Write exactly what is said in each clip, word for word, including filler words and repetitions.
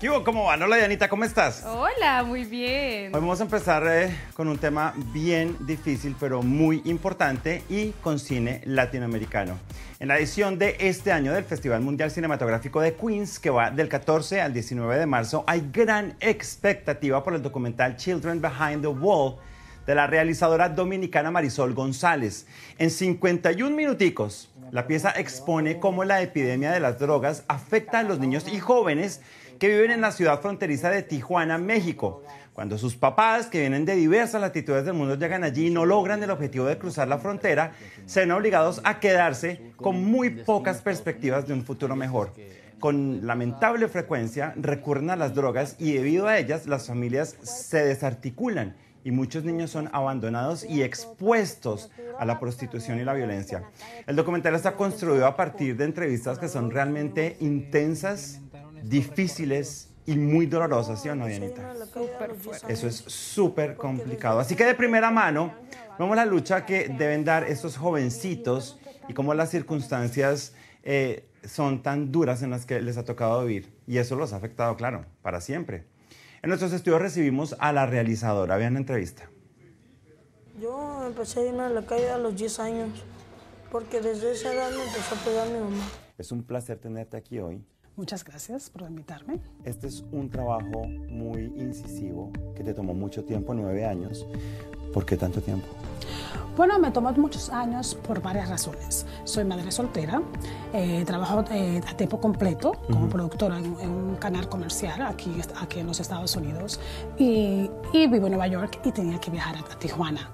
¿Qué hubo? ¿Cómo van? Hola, Dianita, ¿cómo estás? Hola, muy bien. Hoy vamos a empezar eh, con un tema bien difícil, pero muy importante, y con cine latinoamericano. En la edición de este año del Festival Mundial Cinematográfico de Queens, que va del catorce al diecinueve de marzo, hay gran expectativa por el documental Children Behind the Wall, de la realizadora dominicana Marisol González. En cincuenta y un minuticos, la pieza expone cómo la epidemia de las drogas afecta a los niños y jóvenes que viven en la ciudad fronteriza de Tijuana, México. Cuando sus papás, que vienen de diversas latitudes del mundo, llegan allí y no logran el objetivo de cruzar la frontera, se ven obligados a quedarse con muy pocas perspectivas de un futuro mejor. Con lamentable frecuencia recurren a las drogas y debido a ellas las familias se desarticulan. Y muchos niños son abandonados y expuestos a la prostitución y la violencia. El documental está construido a partir de entrevistas que son realmente intensas, difíciles y muy dolorosas, ¿sí o no, Dianita? Eso es súper complicado. Así que de primera mano vemos la lucha que deben dar estos jovencitos y cómo las circunstancias eh, son tan duras en las que les ha tocado vivir. Y eso los ha afectado, claro, para siempre. En nuestros estudios recibimos a la realizadora. Vean la entrevista. Yo empecé a irme a la calle a los diez años, porque desde esa edad me empezó a pegar mi mamá. Es un placer tenerte aquí hoy. Muchas gracias por invitarme. Este es un trabajo muy incisivo que te tomó mucho tiempo, nueve años. ¿Por qué tanto tiempo? Bueno, me tomó muchos años por varias razones. Soy madre soltera, eh, trabajo eh, a tiempo completo como uh-huh. productora en, en un canal comercial aquí, aquí en los Estados Unidos y, y vivo en Nueva York y tenía que viajar a, a Tijuana.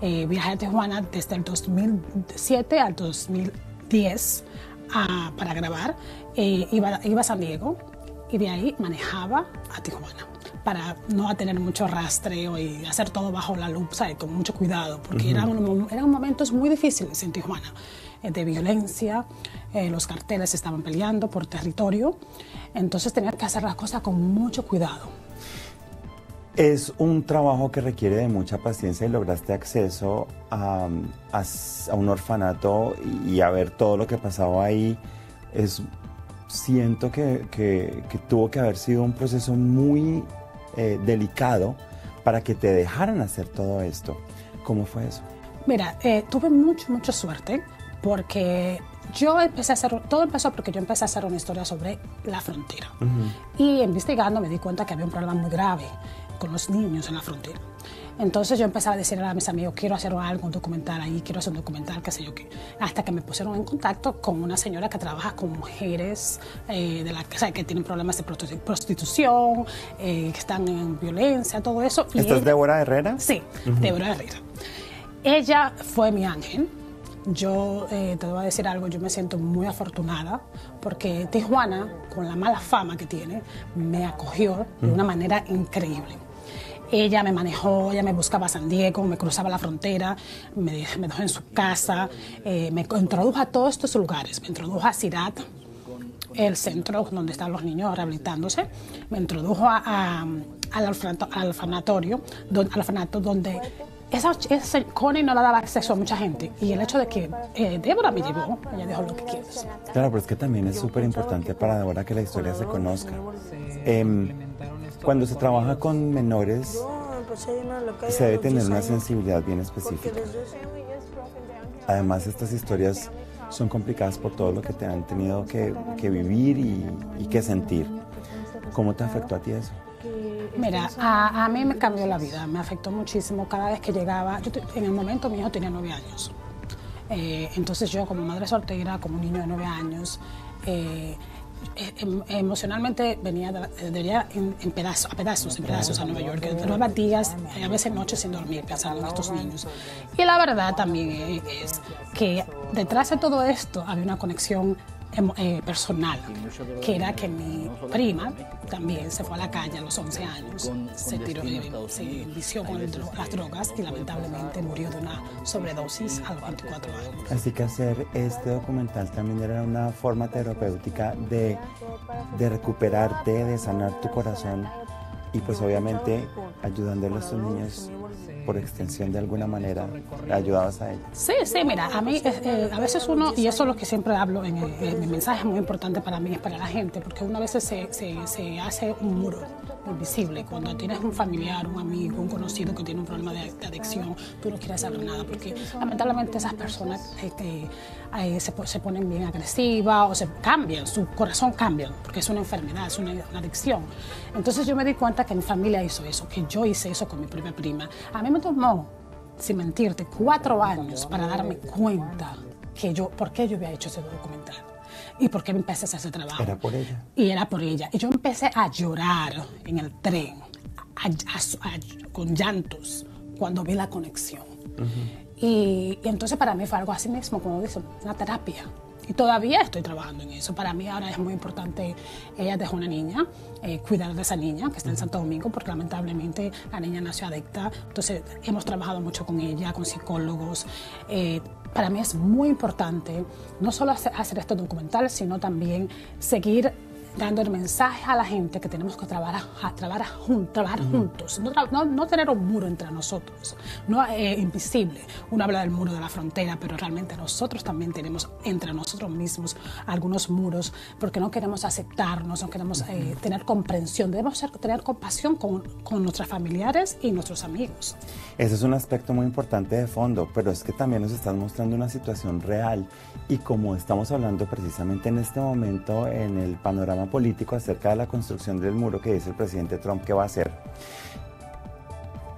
Eh, viajé a Tijuana desde el dos mil siete al dos mil diez a, para grabar. Eh, iba, iba a San Diego y de ahí manejaba a Tijuana, para no tener mucho rastreo y hacer todo bajo la lupa y con mucho cuidado, porque uh-huh. eran, unos, eran momentos muy difíciles en Tijuana, eh, de violencia, eh, los carteles estaban peleando por territorio, entonces tenía que hacer las cosas con mucho cuidado. Es un trabajo que requiere de mucha paciencia y lograste acceso a, a, a un orfanato y a ver todo lo que pasaba ahí. Es, siento que, que, que tuvo que haber sido un proceso muy Eh, delicado para que te dejaran hacer todo esto. ¿Cómo fue eso? Mira, eh, tuve mucha, mucha suerte porque yo empecé a hacer, todo empezó porque yo empecé a hacer una historia sobre la frontera. Uh-huh. Y investigando me di cuenta que había un problema muy grave con los niños en la frontera. Entonces yo empezaba a decirle a mis amigos, quiero hacer algo, un documental ahí, quiero hacer un documental, qué sé yo qué. Hasta que me pusieron en contacto con una señora que trabaja con mujeres eh, de la, o sea, que tienen problemas de prostitución, eh, que están en violencia, todo eso. Y ¿Esto ella, es Débora Herrera? Sí, uh-huh. Débora Herrera. Ella fue mi ángel. Yo eh, te voy a decir algo, yo me siento muy afortunada porque Tijuana, con la mala fama que tiene, me acogió de una manera increíble. Ella me manejó, ella me buscaba a San Diego, me cruzaba la frontera, me, me dejó en su casa, eh, me introdujo a todos estos lugares, me introdujo a CIRAD, el centro donde están los niños rehabilitándose, me introdujo a, a, al orfanatorio, al orfanato donde esa, esa Connie no le daba acceso a mucha gente. Y el hecho de que eh, Débora me llevó, ella dijo lo que quieres. Claro, pero es que también es súper importante para Débora que la historia se conozca. Eh, Cuando se trabaja con menores, se debe tener una sensibilidad bien específica. Además, estas historias son complicadas por todo lo que te han tenido que, que vivir y, y que sentir. ¿Cómo te afectó a ti eso? Mira, a, a mí me cambió la vida, me afectó muchísimo. Cada vez que llegaba, yo te, en el momento mi hijo tenía nueve años. Eh, entonces yo, como madre soltera, como un niño de nueve años, eh, emocionalmente venía, venía en, en pedazo, a pedazos, en pedazos a Nueva York, de nueve días, a veces noches sin dormir, pensando en estos niños. Y la verdad también es que detrás de todo esto había una conexión eh, personal, que era que mi prima también se fue a la calle a los once años, se tiró, se vició con las drogas y lamentablemente murió de una sobredosis a los veinticuatro años. Así que hacer este documental también era una forma terapéutica de, de recuperarte, de sanar tu corazón y pues obviamente ayudando a los niños por extensión de alguna manera, ayudabas a ellos. Sí, sí, mira, a mí eh, a veces uno, y eso es lo que siempre hablo en, el, en mi mensaje, muy importante para mí, es para la gente, porque una vez se, se, se hace un muro invisible. Cuando tienes un familiar, un amigo, un conocido que tiene un problema de, de adicción, tú no quieres saber nada, porque lamentablemente esas personas este, eh, se, se ponen bien agresivas o se cambian, su corazón cambia, porque es una enfermedad, es una, una adicción. Entonces yo me di cuenta que mi familia hizo eso, que yo hice eso con mi propia prima. A mí me tomó, sin mentirte, cuatro años para darme cuenta que yo, por qué yo había hecho ese documental y por qué me empecé a hacer ese trabajo. Era por ella. Y era por ella. Y yo empecé a llorar en el tren, a, a, a, con llantos, cuando vi la conexión. Uh-huh. y, y entonces para mí fue algo así mismo, como dicen, una terapia. Y todavía estoy trabajando en eso. Para mí ahora es muy importante, ella dejó una niña, eh, cuidar de esa niña que está en Santo Domingo, porque lamentablemente la niña nació adicta. Entonces hemos trabajado mucho con ella, con psicólogos. Eh, para mí es muy importante no solo hacer, hacer estos documentales, sino también seguir dando el mensaje a la gente que tenemos que trabajar, a, trabajar, jun, trabajar uh-huh. juntos, no, no, no tener un muro entre nosotros, no eh, invisible. Uno habla del muro de la frontera, pero realmente nosotros también tenemos entre nosotros mismos algunos muros, porque no queremos aceptarnos, no queremos uh-huh. eh, tener comprensión, debemos ser, tener compasión con, con nuestros familiares y nuestros amigos. Ese es un aspecto muy importante de fondo, pero es que también nos están mostrando una situación real, y como estamos hablando precisamente en este momento en el panorama político acerca de la construcción del muro que dice el presidente Trump que va a hacer.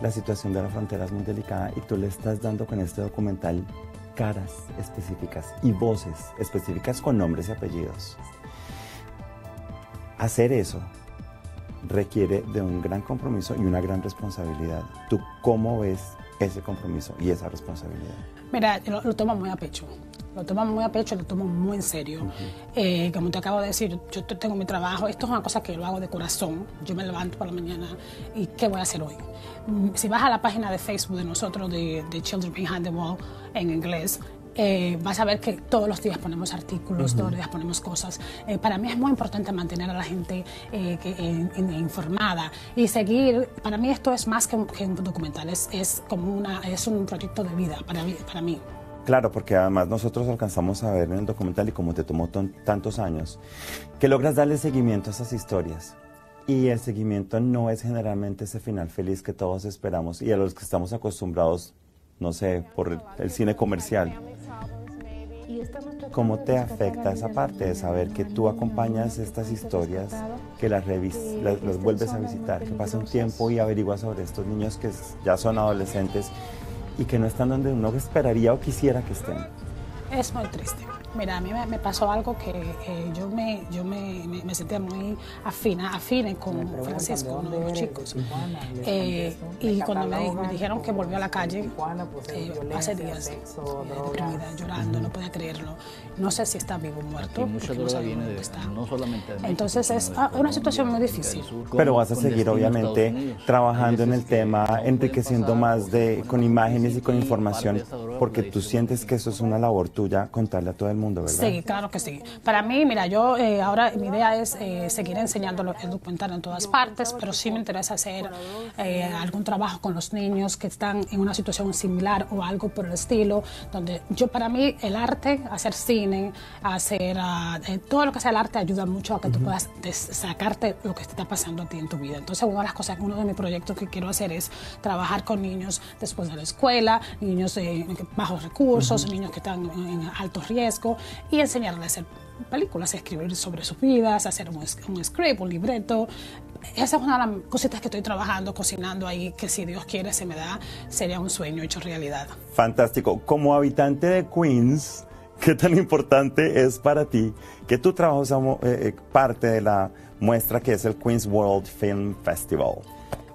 La situación de la frontera es muy delicada, y tú le estás dando con este documental caras específicas y voces específicas con nombres y apellidos. Hacer eso requiere de un gran compromiso y una gran responsabilidad. ¿Tú cómo ves ese compromiso y esa responsabilidad? Mira, lo, lo tomo muy a pecho. Lo tomo muy a pecho, lo tomo muy en serio. Uh-huh. eh, como te acabo de decir, yo tengo mi trabajo. Esto es una cosa que lo hago de corazón. Yo me levanto por la mañana y ¿qué voy a hacer hoy? Si vas a la página de Facebook de nosotros, de, de Children Behind the Wall, en inglés, Eh, vas a ver que todos los días ponemos artículos, uh-huh. todos los días ponemos cosas. Eh, para mí es muy importante mantener a la gente eh, que, en, en, informada y seguir. Para mí esto es más que un, que un documental, es, es, como una, es un proyecto de vida para mí. Para mí. Claro, porque además nosotros alcanzamos a ver en el documental, y como te tomó tantos años, que logras darle seguimiento a esas historias. Y el seguimiento no es generalmente ese final feliz que todos esperamos y a los que estamos acostumbrados, no sé, por el cine comercial. ¿Cómo te afecta esa parte de saber que tú acompañas estas historias, que las, las, las vuelves a visitar, que pasa un tiempo y averiguas sobre estos niños que ya son adolescentes y que no están donde uno esperaría o quisiera que estén? Es muy triste. Mira, a mí me, me pasó algo que eh, yo, me, yo me, me, me sentía muy afina, afina con Francisco, uno de los chicos. Eh, y cuando me, me dijeron que volvió a la calle, eh, hace días, eh, deprimida, llorando, no podía creerlo. No sé si está vivo o muerto, porque no sabía dónde está. Entonces es ah, una situación muy difícil. Pero vas a seguir, obviamente, trabajando en el tema, enriqueciendo más de, con imágenes y con información, porque tú sientes que eso es una labor tuya, contarle a todo el mundo. Mundo, sí, claro que sí. Para mí, mira, yo eh, ahora mi idea es eh, seguir enseñando el documental en todas partes, pero sí me interesa hacer eh, algún trabajo con los niños que están en una situación similar o algo por el estilo, donde yo, para mí, el arte, hacer cine, hacer uh, eh, todo lo que sea el arte ayuda mucho a que uh-huh. tú puedas sacarte lo que está pasando a ti en tu vida. Entonces, una de las cosas, uno de mis proyectos que quiero hacer es trabajar con niños después de la escuela, niños eh, bajos recursos, uh-huh. niños que están en alto riesgo, y enseñarles a hacer películas, a escribir sobre sus vidas, a hacer un, un script, un libreto. Esa es una de las cositas que estoy trabajando, cocinando ahí, que si Dios quiere se me da, sería un sueño hecho realidad. Fantástico. Como habitante de Queens, ¿qué tan importante es para ti que tu trabajo sea eh, parte de la muestra que es el Queens World Film Festival?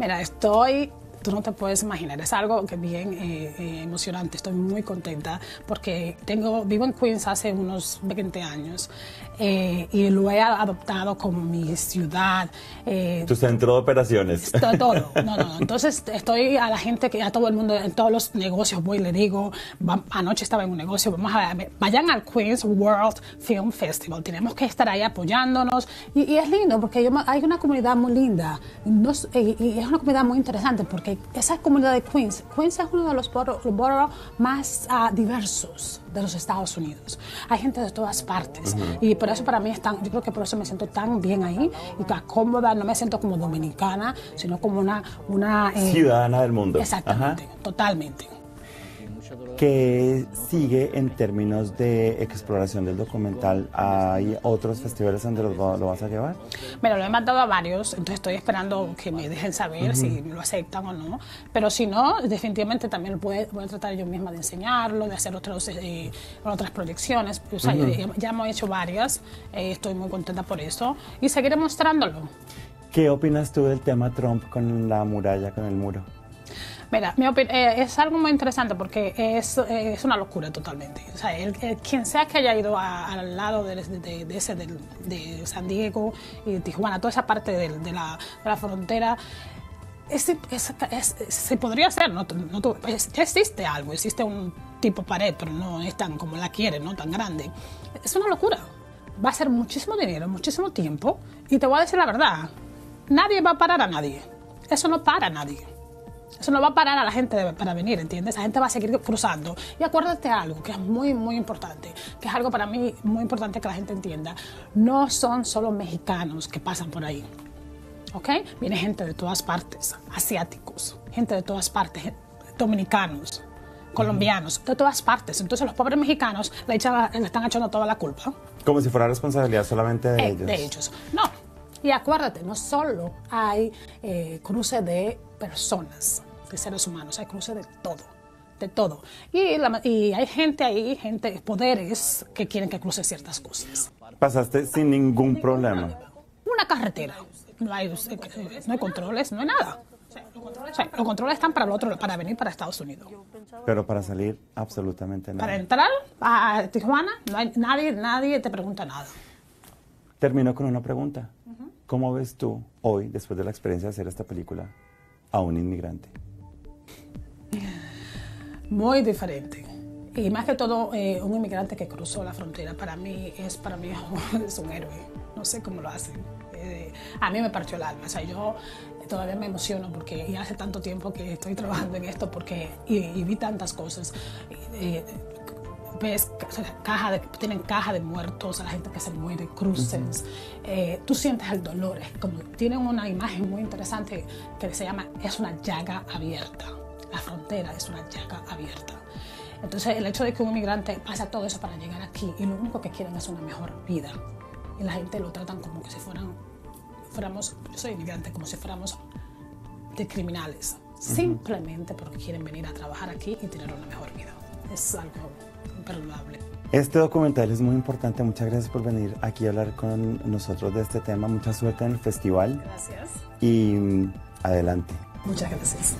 Mira, estoy tú no te puedes imaginar. Es algo que es bien eh, eh, emocionante. Estoy muy contenta porque tengo, vivo en Queens hace unos veinte años eh, y lo he adoptado como mi ciudad. Eh, ¿Tu centro de operaciones? Todo, todo. No, no, no. Entonces estoy a la gente, que a todo el mundo, en todos los negocios voy y le digo, va, anoche estaba en un negocio, vamos a ver, vayan al Queens World Film Festival. Tenemos que estar ahí apoyándonos y, y es lindo porque yo, hay una comunidad muy linda. Nos, y, y es una comunidad muy interesante porque esa comunidad de Queens, Queens es uno de los boroughs bor más uh, diversos de los Estados Unidos. Hay gente de todas partes. Uh-huh. Y por eso para mí, es tan, yo creo que por eso me siento tan bien ahí y tan cómoda. No me siento como dominicana, sino como una... una eh, ciudadana del mundo. Exactamente, ajá, totalmente. ¿Qué sigue en términos de exploración del documental? ¿Hay otros festivales donde lo, lo vas a llevar? Mira, lo he mandado a varios, entonces estoy esperando que me dejen saber uh-huh. si lo aceptan o no. Pero si no, definitivamente también puede, voy a tratar yo misma de enseñarlo, de hacer otros, eh, otras proyecciones. O sea, uh-huh. ya, ya hemos hecho varias, eh, estoy muy contenta por eso y seguiré mostrándolo. ¿Qué opinas tú del tema Trump con la muralla, con el muro? Mira, mi opinión, eh, es algo muy interesante porque es, eh, es una locura totalmente. O sea, el, el, quien sea que haya ido a, al lado de, de, de, ese, de, de San Diego y de Tijuana, toda esa parte de, de, la, de la frontera, es, es, es, se podría hacer, ¿no? No, no, es, existe algo, existe un tipo pared, pero no es tan como la quieren, no tan grande. Es una locura. Va a ser muchísimo dinero, muchísimo tiempo. Y te voy a decir la verdad, nadie va a parar a nadie. Eso no para a nadie. Eso no va a parar a la gente de, para venir, ¿entiendes? La gente va a seguir cruzando. Y acuérdate algo que es muy, muy importante, que es algo para mí muy importante que la gente entienda. No son solo mexicanos que pasan por ahí, ¿ok? Viene gente de todas partes, asiáticos, gente de todas partes, dominicanos, colombianos, de todas partes. Entonces los pobres mexicanos le, echan, le están echando toda la culpa. Como si fuera responsabilidad solamente de eh, ellos. De ellos, no. Y acuérdate, no solo hay eh, cruce de personas, de seres humanos, hay cruce de todo, de todo. Y, la, y hay gente ahí, gente, poderes que quieren que cruce ciertas cosas. Pasaste sin ningún problema. Una carretera, no hay, no hay controles, no hay nada. O sea, los controles están para el otro, para venir para Estados Unidos. Pero para salir, absolutamente nada. Para entrar a Tijuana, no hay, nadie, nadie te pregunta nada. Termino con una pregunta. Uh-huh. ¿Cómo ves tú hoy, después de la experiencia de hacer esta película, a un inmigrante? Muy diferente. Y más que todo, eh, un inmigrante que cruzó la frontera, para mí es, para mí es un héroe. No sé cómo lo hacen. Eh, a mí me partió el alma. O sea, yo todavía me emociono porque ya hace tanto tiempo que estoy trabajando en esto porque, y, y vi tantas cosas. Eh, ves caja de, tienen caja de muertos, a la gente que se muere, cruces, uh-huh. eh, tú sientes el dolor, es como, tienen una imagen muy interesante que se llama, es una llaga abierta, la frontera es una llaga abierta. Entonces el hecho de que un inmigrante pasa todo eso para llegar aquí y lo único que quieren es una mejor vida y la gente lo tratan como que si fueran, fuéramos, yo soy inmigrante, como si fuéramos de criminales, uh-huh. simplemente porque quieren venir a trabajar aquí y tener una mejor vida. Es algo imperdonable. Este documental es muy importante. Muchas gracias por venir aquí a hablar con nosotros de este tema. Mucha suerte en el festival. Gracias. Y adelante. Muchas gracias.